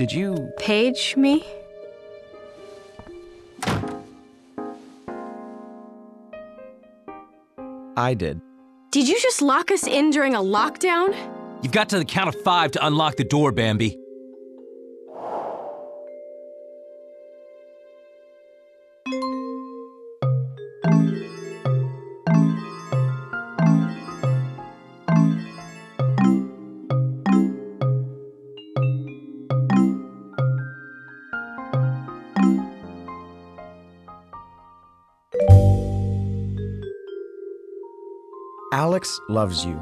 Did you... page me? I did. Did you just lock us in during a lockdown? You've got to the count of 5 to unlock the door, Bambi. Alex loves you,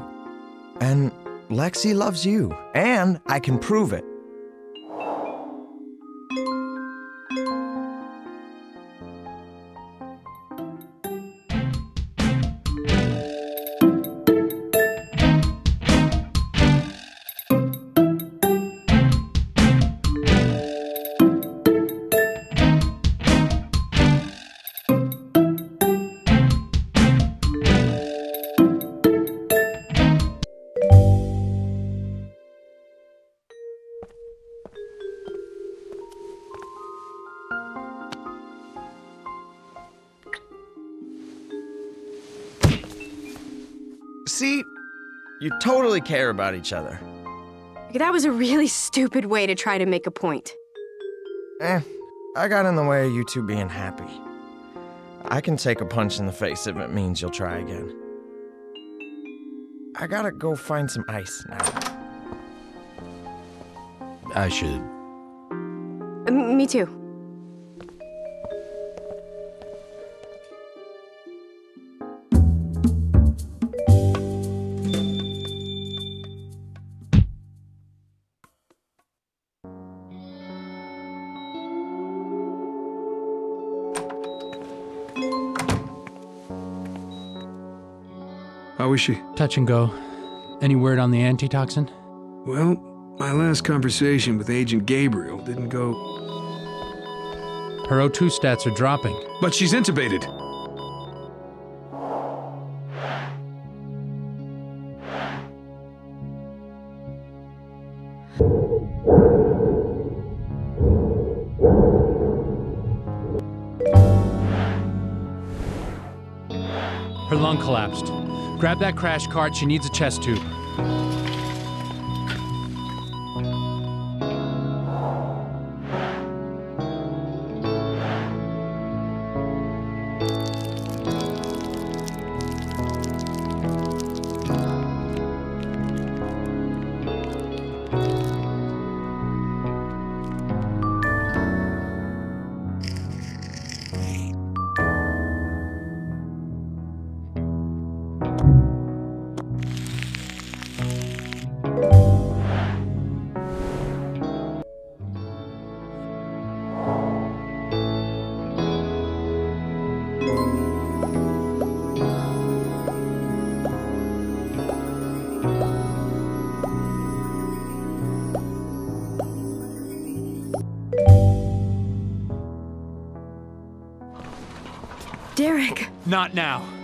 and Lexi loves you, and I can prove it. See? You totally care about each other. That was a really stupid way to try to make a point. I got in the way of you two being happy. I can take a punch in the face if it means you'll try again. I gotta go find some ice now. I should. Me too. How is she? Touch and go. Any word on the antitoxin? Well, my last conversation with Agent Gabriel didn't go... Her O2 stats are dropping. But she's intubated! Her lung collapsed. Grab that crash cart, she needs a chest tube. Derek! Not now.